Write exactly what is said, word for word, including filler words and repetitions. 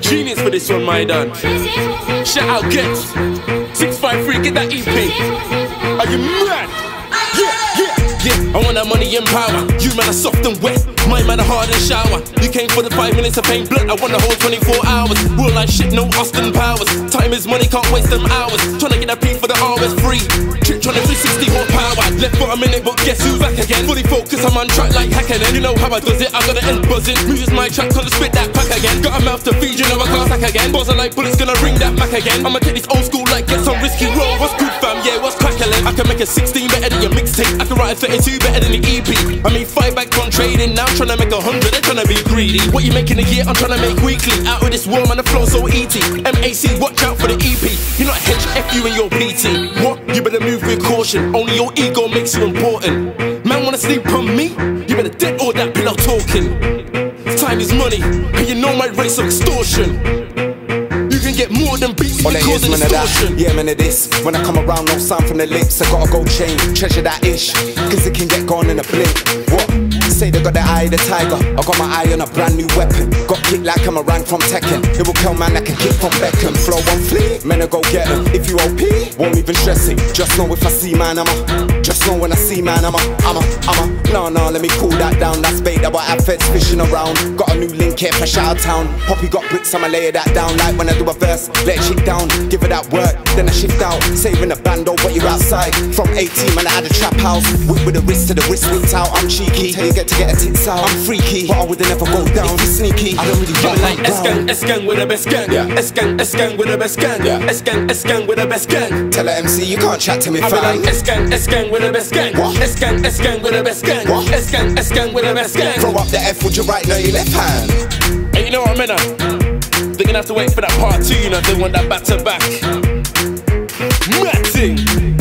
genius for this one, Maidan. Shout out Gets six five three, get that E P. Are you mad? Yeah, yeah, yeah. I want that money and power. You man are soft and wet, my man are hard and shower. You came for the five minutes of pain blood, I want the whole twenty-four hours. Real life shit, no Austin Powers. Time is money, can't waste them hours. Tryna get that P for the R S free. Trip tryna three sixty horsepower. Left for a minute, but guess who's back again? Fully focused, I'm on track like hacking. And you know how I does it, I gotta end buzzing. Music's my track, gotta spit that pack again. Got a mouth to feed, you know I can't sack again. Balls are like bullets, gonna ring that back again. I'ma take this old school like get some risky roll. What's good fam, yeah, what's crackin'? I can make a sixteen better than your mixtape. I can write a thirty-two better than the E P. I mean five back on trading now. Tryna make a hundred, they're tryna be greedy. What you making a year, I'm tryna make weekly. Out of this world, man, the flow so eaty. M A C, watch out for the E P. You're not H F U and you're P T. What? You better move with caution. Only your ego makes you important. Man wanna sleep on me? You better dead all that pillow talking. Time is money, and you know my rate's of extortion. Get more than beats because it's distortion. Of that, yeah, man of this. When I come around, no sound from the lips. I gotta go change, treasure that ish, cause it can get gone in a blink. What? Say they got the eye of the tiger, I got my eye on a brand new weapon. Got kicked like I'm a rank from Tekken. It will kill man like a kick from Beckham. Flow on fleek, man I go get him. If you O P, won't even stress it. Just know if I see man, I'm a. Just know when I see man, I'm a, I'm a, I'm a. Nah, nah, let me cool that down. That's bait that I have feds fishing around. Got a new link here, fresh out of town. Poppy got bricks, I'ma layer that down. Like when I do a verse, let it shit down, give it that work, then I shift out. Saving a bando, but you're outside. From eighteen, man, I had a trap house. Whip with a wrist to the wrist, whipped out. I'm cheeky, tell you get to get a tits out. I'm freaky, but I would never go down. If you're sneaky, I don't really run like S-Gang, S-Gang with the best gang. S-Gang, S-Gang with the best gang. S-Gang, S-Gang with the best gang. Tell her M C, you can't chat to me, fam. I be like S-Gang, S-Gang with the best gang. S-Gang, S-Gang with the best gang. S-Gang, S-Gang with the best gang. Throw up the F with your right, now your left hand. Hey, you know what I mean? They're gonna have to wait for that part two, you know, they want that back to back. Matting!